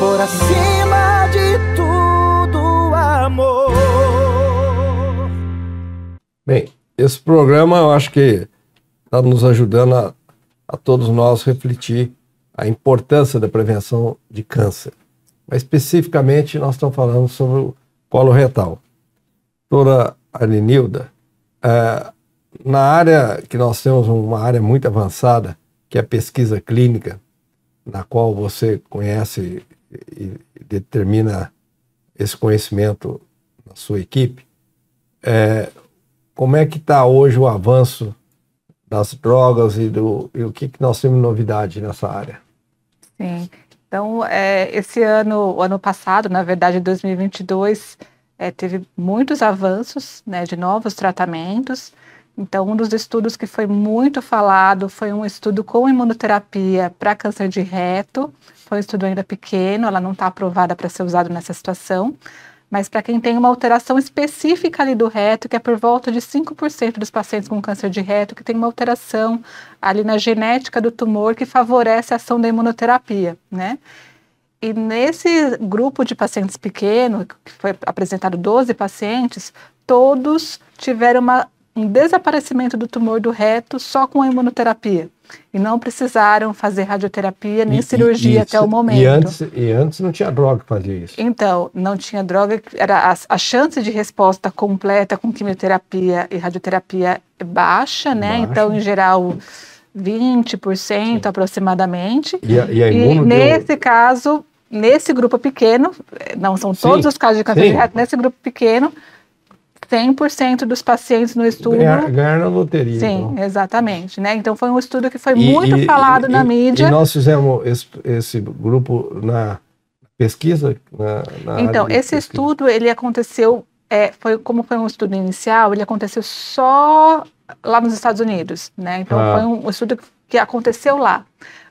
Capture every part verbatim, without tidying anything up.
por acima de tudo, amor. Bem, esse programa eu acho que está nos ajudando a, a todos nós refletir a importância da prevenção de câncer. Mas especificamente nós estamos falando sobre o colo retal. Doutora Arinilda, é, na área que nós temos uma área muito avançada, que é a pesquisa clínica, na qual você conhece e determina esse conhecimento na sua equipe, é, como é que está hoje o avanço das drogas e, do, e o que, que nós temos de novidade nessa área? Sim, então é, esse ano, o ano passado, na verdade dois mil e vinte e dois, é, teve muitos avanços, né, de novos tratamentos. Então, um dos estudos que foi muito falado foi um estudo com imunoterapia para câncer de reto. Foi um estudo ainda pequeno, ela não está aprovada para ser usada nessa situação. Mas para quem tem uma alteração específica ali do reto, que é por volta de cinco por cento dos pacientes com câncer de reto, que tem uma alteração ali na genética do tumor que favorece a ação da imunoterapia, né? E nesse grupo de pacientes pequeno, que foi apresentado doze pacientes, todos tiveram uma... um desaparecimento do tumor do reto só com a imunoterapia. E não precisaram fazer radioterapia nem e, cirurgia e, e, até o momento. E antes, e antes não tinha droga para fazer isso. Então, não tinha droga. Era a, a chance de resposta completa com quimioterapia e radioterapia é baixa, né? Baixa. Então, em geral, vinte por cento Sim. aproximadamente. E, a, e, a e nesse deu... caso, nesse grupo pequeno, não são Sim. todos os casos de câncer Sim. de reto, nesse grupo pequeno, cem por cento dos pacientes no estudo... Ganharam a loteria. Sim, então. Exatamente. Né? Então, foi um estudo que foi e, muito e, falado e, na e, mídia. E nós fizemos esse, esse grupo na pesquisa? Na, na então, esse pesquisa. estudo, ele aconteceu... É, foi, como foi um estudo inicial, ele aconteceu só lá nos Estados Unidos. Né? Então, ah. foi um estudo que aconteceu lá.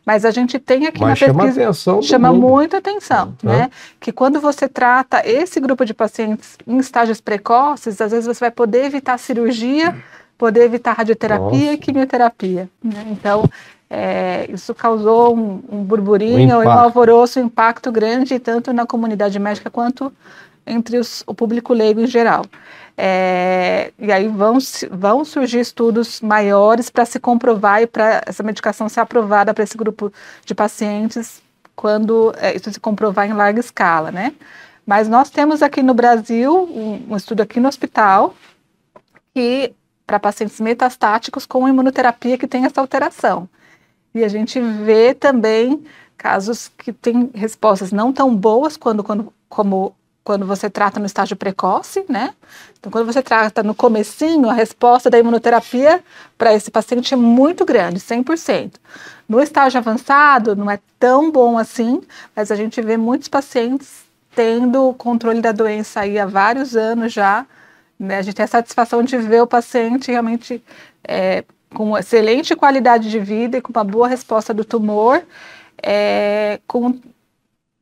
Mas a gente tem aqui Mas na chama pesquisa... Atenção chama mundo. muita atenção, uhum. né? Que quando você trata esse grupo de pacientes em estágios precoces, às vezes você vai poder evitar cirurgia, poder evitar radioterapia Nossa. e quimioterapia. Né? Então, é, isso causou um, um burburinho, um, um alvoroço, um impacto grande, tanto na comunidade médica quanto entre os, o público leigo em geral. É, e aí vão, vão surgir estudos maiores para se comprovar e para essa medicação ser aprovada para esse grupo de pacientes quando é, isso se comprovar em larga escala, né? Mas nós temos aqui no Brasil um, um estudo aqui no hospital que para pacientes metastáticos com imunoterapia que tem essa alteração. E a gente vê também casos que têm respostas não tão boas quando, quando como quando você trata no estágio precoce, né? Então, quando você trata no comecinho, a resposta da imunoterapia para esse paciente é muito grande, cem por cento. No estágio avançado, não é tão bom assim, mas a gente vê muitos pacientes tendo o controle da doença aí há vários anos já, né? A gente tem a satisfação de ver o paciente realmente é, com excelente qualidade de vida e com uma boa resposta do tumor, é, com...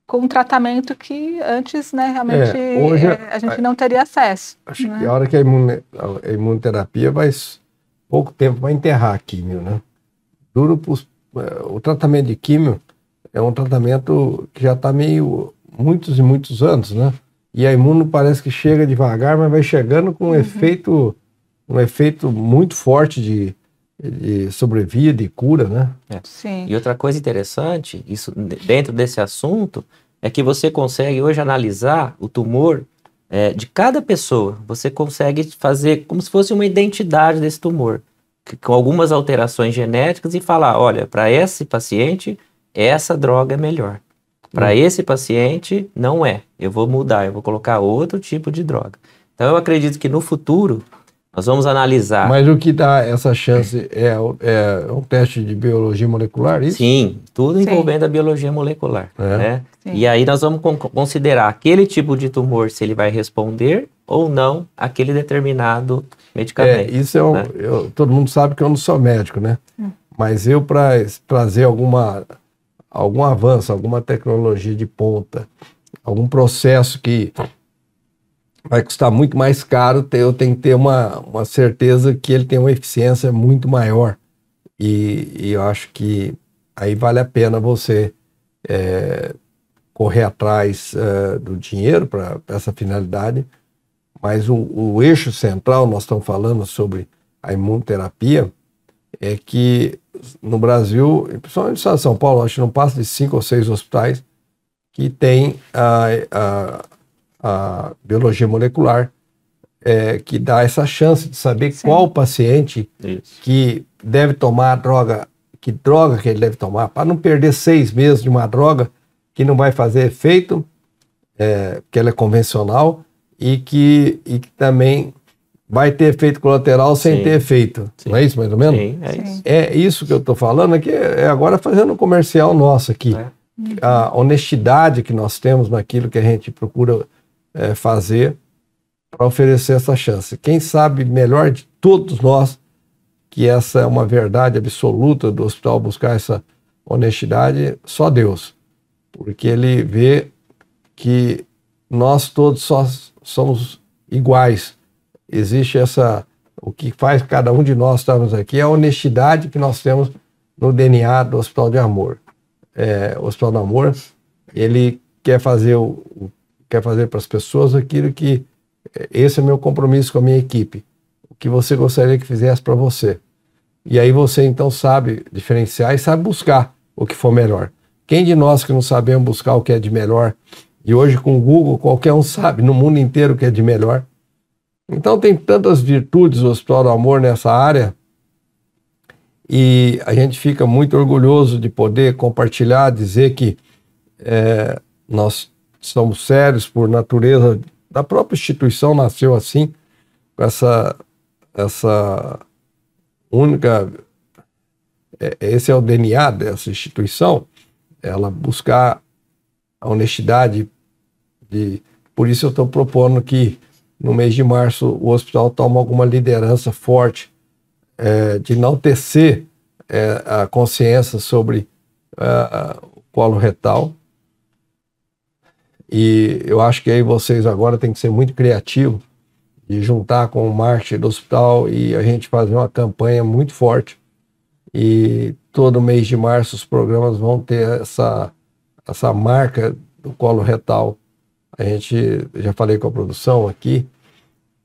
com um tratamento que antes, né, realmente é, hoje, é, a gente não teria acesso. Acho né? que a hora que a, imun, a imunoterapia vai, pouco tempo vai enterrar a químio, né? Duro pros, o tratamento de químio é um tratamento que já está meio, muitos e muitos anos, né? E a imuno parece que chega devagar, mas vai chegando com um, uhum. efeito, um efeito muito forte de... de sobrevida e cura, né? É. Sim. E outra coisa interessante, isso dentro desse assunto, é que você consegue hoje analisar o tumor é, de cada pessoa. Você consegue fazer como se fosse uma identidade desse tumor, que, com algumas alterações genéticas e falar, olha, para esse paciente, essa droga é melhor. Para hum. esse paciente, não é. Eu vou mudar, eu vou colocar outro tipo de droga. Então, eu acredito que no futuro... nós vamos analisar. Mas o que dá essa chance é, é um teste de biologia molecular, isso? Sim, tudo envolvendo Sim. a biologia molecular. É. Né? E aí nós vamos considerar aquele tipo de tumor, se ele vai responder ou não aquele determinado medicamento. É, isso é um, né? eu, todo mundo sabe que eu não sou médico, né? Hum. Mas eu, para trazer alguma, algum avanço, alguma tecnologia de ponta, algum processo que... vai custar muito mais caro, eu tenho que ter uma, uma certeza que ele tem uma eficiência muito maior. E, e eu acho que aí vale a pena você é, correr atrás uh, do dinheiro para essa finalidade, mas o, o eixo central, nós estamos falando sobre a imunoterapia, é que no Brasil, principalmente em São Paulo, acho que não passa de cinco ou seis hospitais que tem a, a, a biologia molecular, é, que dá essa chance de saber Sim. qual paciente Isso. que deve tomar a droga, que droga que ele deve tomar, para não perder seis meses de uma droga que não vai fazer efeito, é, que ela é convencional e que, e que também vai ter efeito colateral sem Sim. ter efeito. Sim. Não é isso, mais ou menos? Sim, é isso. É isso que eu estou falando aqui, é agora fazendo um comercial nosso aqui. É. A honestidade que nós temos naquilo que a gente procura é, fazer para oferecer essa chance. Quem sabe melhor de todos nós que essa é uma verdade absoluta do hospital buscar essa honestidade, só Deus. Porque ele vê que nós todos só somos iguais. Existe essa... O que faz cada um de nós estarmos aqui é a honestidade que nós temos no D N A do Hospital de Amor. É, o Hospital do Amor, ele quer fazer, o, o, quer fazer para as pessoas aquilo que... Esse é meu compromisso com a minha equipe. O que você gostaria que fizesse para você. E aí você, então, sabe diferenciar e sabe buscar o que for melhor. Quem de nós que não sabemos buscar o que é de melhor? E hoje, com o Google, qualquer um sabe no mundo inteiro o que é de melhor. Então, tem tantas virtudes o Hospital do Amor nessa área. E a gente fica muito orgulhoso de poder compartilhar, dizer que é, nós somos sérios por natureza. Da própria instituição nasceu assim, com essa, essa única... É, esse é o D N A dessa instituição, ela buscar a honestidade. De, por isso eu estou propondo que no mês de março o hospital tome alguma liderança forte, É, de enaltecer é, a consciência sobre é, o colo retal. E eu acho que aí vocês agora têm que ser muito criativos e juntar com o marketing do hospital e a gente fazer uma campanha muito forte. E todo mês de março os programas vão ter essa, essa marca do colo retal. A gente, já falei com a produção aqui,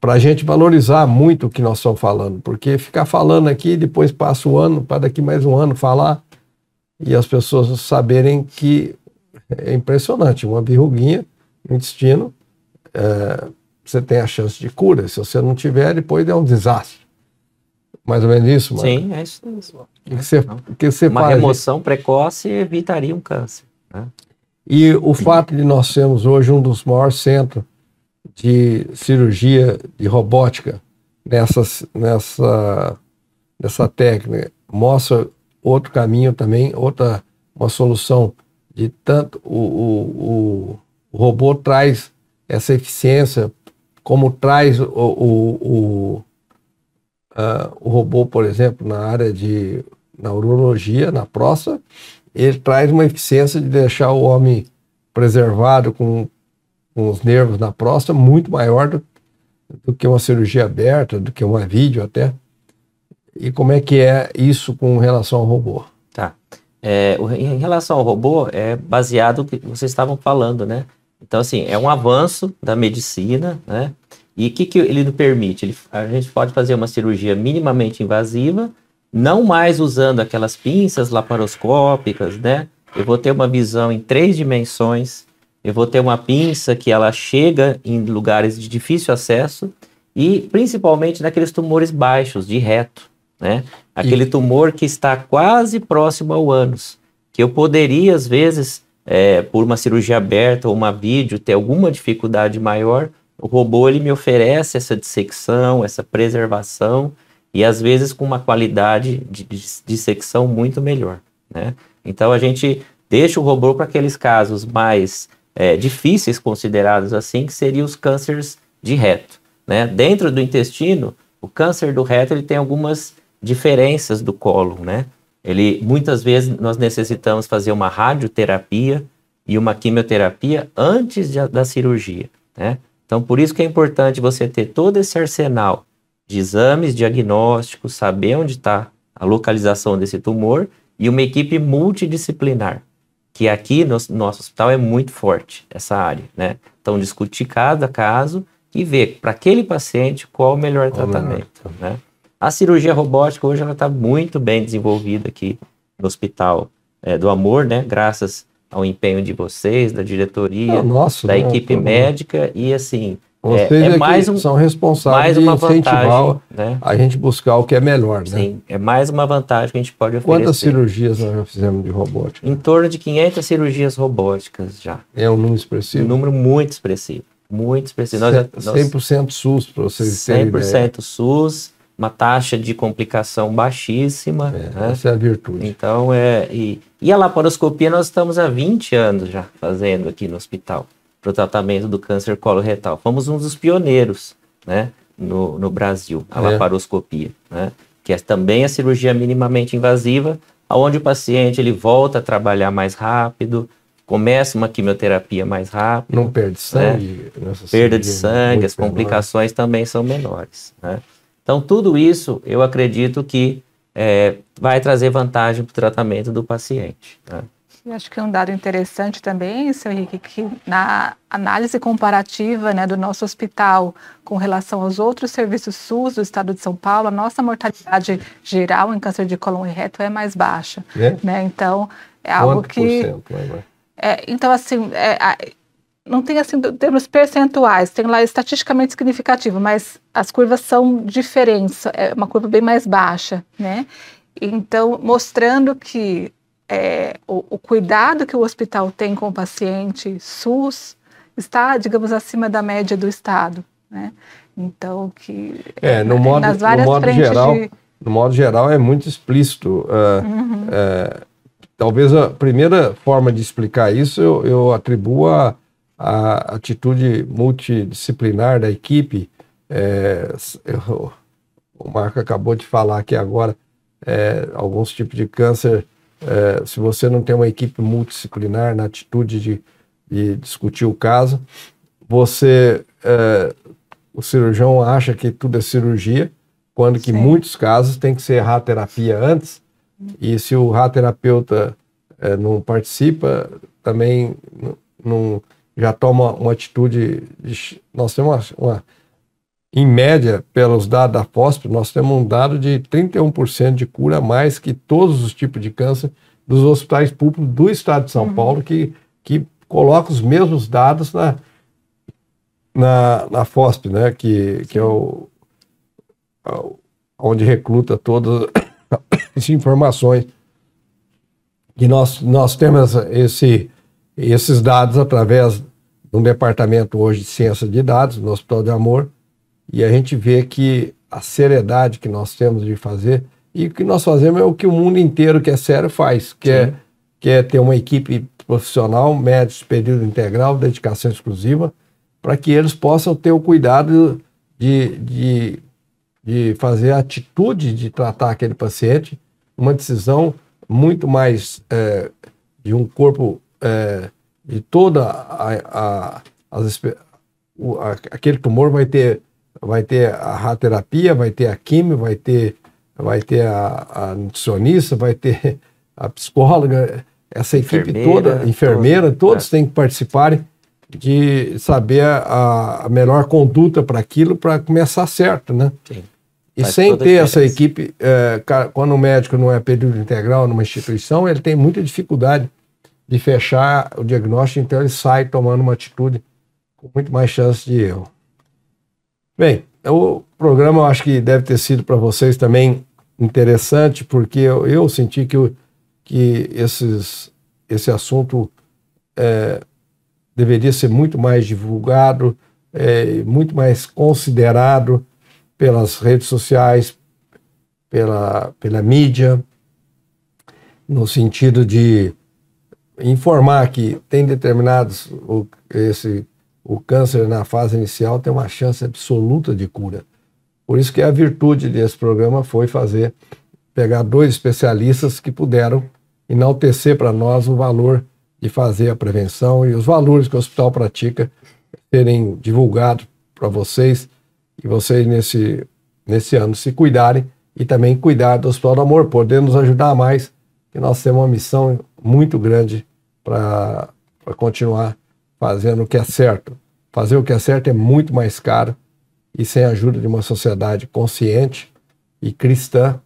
para a gente valorizar muito o que nós estamos falando, porque ficar falando aqui, depois passa o ano, para daqui mais um ano falar, e as pessoas saberem que é impressionante, uma verruguinha no intestino, é, você tem a chance de cura, se você não tiver, depois é um desastre. Mais ou menos isso, mano? Sim, é isso mesmo. É, que você, que você uma faz, remoção gente? Precoce evitaria um câncer. Né? E o Sim. fato de nós sermos hoje um dos maiores centros de cirurgia de robótica nessa, nessa, nessa técnica mostra outro caminho também, outra uma solução de tanto o, o, o robô traz essa eficiência como traz o, o, o, a, o robô, por exemplo, na área de na urologia, na próstata, ele traz uma eficiência de deixar o homem preservado com com os nervos na próstata, muito maior do, do que uma cirurgia aberta, do que uma vídeo até. E como é que é isso com relação ao robô? Tá. É, em relação ao robô, é baseado no que vocês estavam falando, né? Então, assim, é um avanço da medicina, né? E o que, que ele permite? Ele, a gente pode fazer uma cirurgia minimamente invasiva, não mais usando aquelas pinças laparoscópicas, né? Eu vou ter uma visão em três dimensões, eu vou ter uma pinça que ela chega em lugares de difícil acesso e principalmente naqueles tumores baixos, de reto, né? Aquele e... tumor que está quase próximo ao ânus, que eu poderia, às vezes, é, por uma cirurgia aberta ou uma vídeo, ter alguma dificuldade maior, o robô ele me oferece essa dissecção, essa preservação e, às vezes, com uma qualidade de dissecção muito melhor, né? Então, a gente deixa o robô para aqueles casos mais... É, difíceis considerados assim, que seriam os cânceres de reto, né? Dentro do intestino, o câncer do reto ele tem algumas diferenças do cólon, né? Ele, muitas vezes nós necessitamos fazer uma radioterapia e uma quimioterapia antes de, da cirurgia, né? Então, por isso que é importante você ter todo esse arsenal de exames, diagnósticos, saber onde está a localização desse tumor e uma equipe multidisciplinar. que aqui no nosso hospital é muito forte essa área, né? Então, discutir cada caso e ver para aquele paciente qual o melhor qual tratamento, melhor. Né? A cirurgia robótica hoje ela está muito bem desenvolvida aqui no Hospital é, do Amor, né? Graças ao empenho de vocês, da diretoria, é, nosso, da né? equipe também. médica e assim... Vocês é, é mais um, são responsáveis mais uma de incentivar vantagem, né? a gente buscar o que é melhor, né? Sim, é mais uma vantagem que a gente pode oferecer. Quantas cirurgias nós já fizemos de robótica? Em torno de quinhentas cirurgias robóticas já. É um número expressivo? Um número muito expressivo, muito expressivo. Nós, cem por cento nós, SUS, para vocês terem ideia. cem por cento SUS, uma taxa de complicação baixíssima. É, né? Essa é a virtude. Então, é, e, e a laparoscopia nós estamos há vinte anos já fazendo aqui no hospital, para o tratamento do câncer coloretal. Fomos um dos pioneiros, né, no, no Brasil, a é. laparoscopia, né, que é também a cirurgia minimamente invasiva, onde o paciente ele volta a trabalhar mais rápido, começa uma quimioterapia mais rápido. Não perde sangue. Né? Perda de sangue, as complicações menor. também são menores. Né? Então, tudo isso, eu acredito que é, vai trazer vantagem para o tratamento do paciente. Né? Eu acho que é um dado interessante também, seu Henrique, que na análise comparativa, né, do nosso hospital com relação aos outros serviços SUS do estado de São Paulo, a nossa mortalidade geral em câncer de cólon e reto é mais baixa. É? Né? Então, é algo que... Né? É, então, assim, é, não tem assim termos percentuais, tem lá estatisticamente significativo, mas as curvas são diferentes, é uma curva bem mais baixa, né? Então, mostrando que É, o, o cuidado que o hospital tem com o paciente SUS está, digamos, acima da média do Estado, né? Então, que... É, no modo, nas várias no modo frentes geral, de... no modo geral é muito explícito. Uh, uhum. uh, talvez a primeira forma de explicar isso eu, eu atribuo a, a atitude multidisciplinar da equipe. É, eu, o Marco acabou de falar aqui agora, é, alguns tipos de câncer... É, se você não tem uma equipe multidisciplinar na atitude de, de discutir o caso, você, é, o cirurgião acha que tudo é cirurgia, quando que em muitos casos tem que ser radioterapia antes, e se o radioterapeuta é, não participa, também não, já toma uma atitude, de, nós temos uma, uma, em média, pelos dados da FOSP, nós temos um dado de trinta e um por cento de cura a mais que todos os tipos de câncer dos hospitais públicos do estado de São uhum. Paulo, que, que coloca os mesmos dados na, na, na FOSP, né? que, que é o, onde recruta todas as informações. E nós, nós temos esse, esses dados através de um departamento hoje de ciência de dados, no Hospital de Amor, e a gente vê que a seriedade que nós temos de fazer, e o que nós fazemos é o que o mundo inteiro que é sério faz, que, é, que é ter uma equipe profissional, médicos, período integral, dedicação exclusiva, para que eles possam ter o cuidado de, de, de fazer a atitude de tratar aquele paciente, uma decisão muito mais é, de um corpo, é, de toda a, a, as, o, a... Aquele tumor vai ter... vai ter a radioterapia, vai ter a quimio, vai ter, vai ter a, a nutricionista, vai ter a psicóloga, essa equipe enfermeira, toda, enfermeira, toda, todos né? têm que participar de saber a, a melhor conduta para aquilo, para começar certo, né? Sim. E Faz sem ter essa equipe, é, quando o médico não é período integral numa instituição, ele tem muita dificuldade de fechar o diagnóstico, então ele sai tomando uma atitude com muito mais chance de erro. Bem, o programa eu acho que deve ter sido para vocês também interessante, porque eu, eu senti que, eu, que esses, esse assunto é, deveria ser muito mais divulgado, é, muito mais considerado pelas redes sociais, pela, pela mídia, no sentido de informar que tem determinados... O, esse, O câncer na fase inicial tem uma chance absoluta de cura. Por isso que a virtude desse programa foi fazer, pegar dois especialistas que puderam enaltecer para nós o valor de fazer a prevenção e os valores que o hospital pratica serem divulgados para vocês e vocês nesse, nesse ano se cuidarem e também cuidar do Hospital do Amor, poder nos ajudar mais, que nós temos uma missão muito grande para continuar fazendo o que é certo. Fazer o que é certo é muito mais caro, e sem a ajuda de uma sociedade consciente e cristã,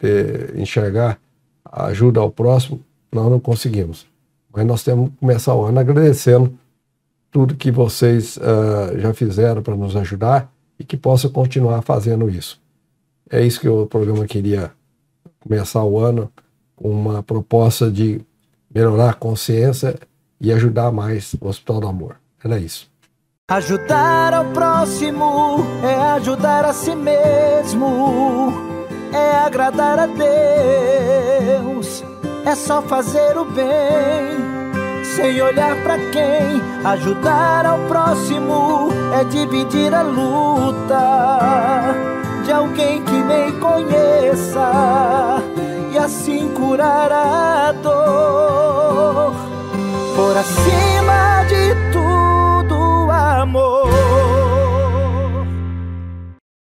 de enxergar a ajuda ao próximo, nós não conseguimos. Mas nós temos que começar o ano agradecendo tudo que vocês uh, já fizeram para nos ajudar e que possa continuar fazendo isso. É isso que o programa queria, começar o ano com uma proposta de melhorar a consciência e ajudar mais o Hospital do Amor. Era isso. Ajudar ao próximo é ajudar a si mesmo, é agradar a Deus, é só fazer o bem, sem olhar pra quem. Ajudar ao próximo é dividir a luta de alguém que nem conheça, e assim curar a dor. Por acima de tudo, amor.